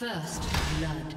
First blood.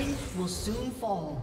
plating will soon fall.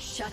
Shut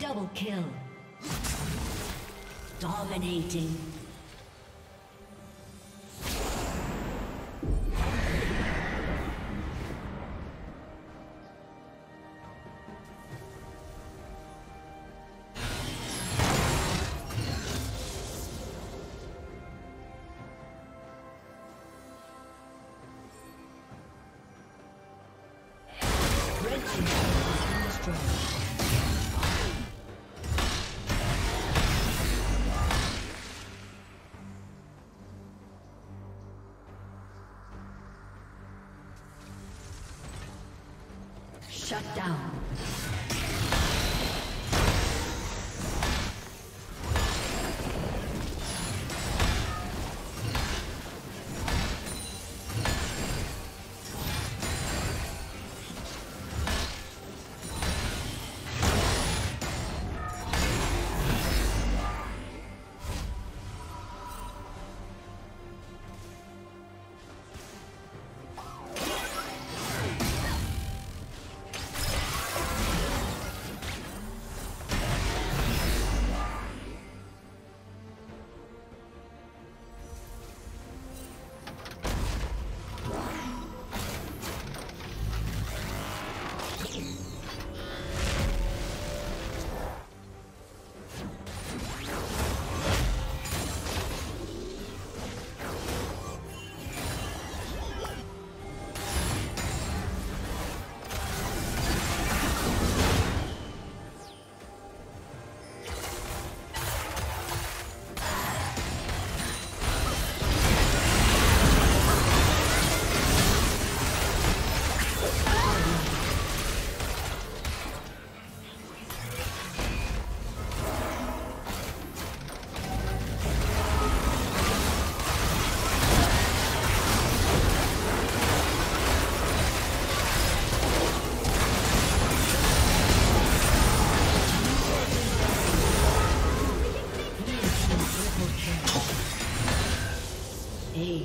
Double kill. Dominating. Shut down.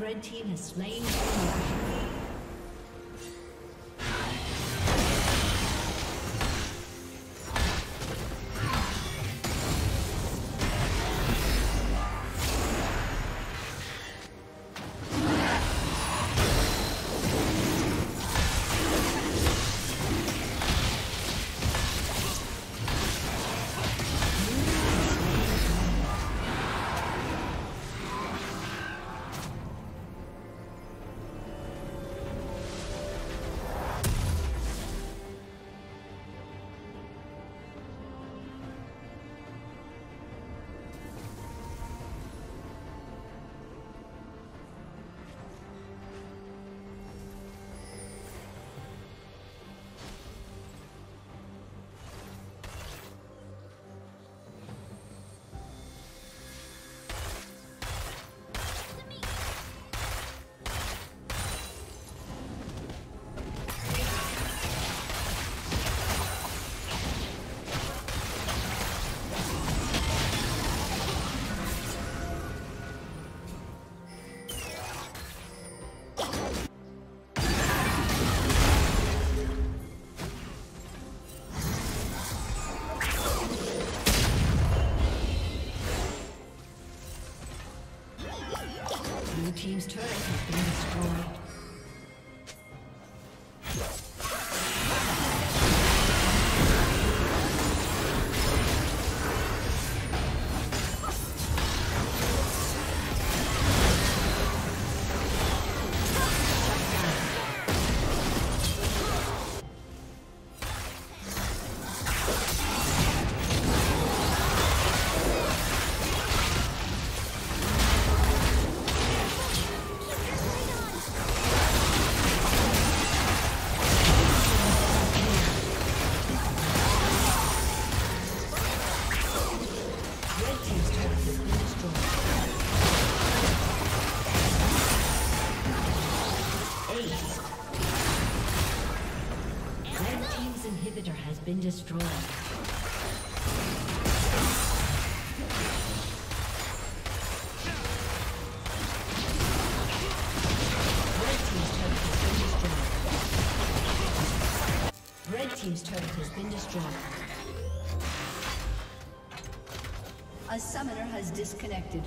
Red team has slain the team's turret has been destroyed. Been destroyed. Red team's turret has been destroyed. A summoner has disconnected.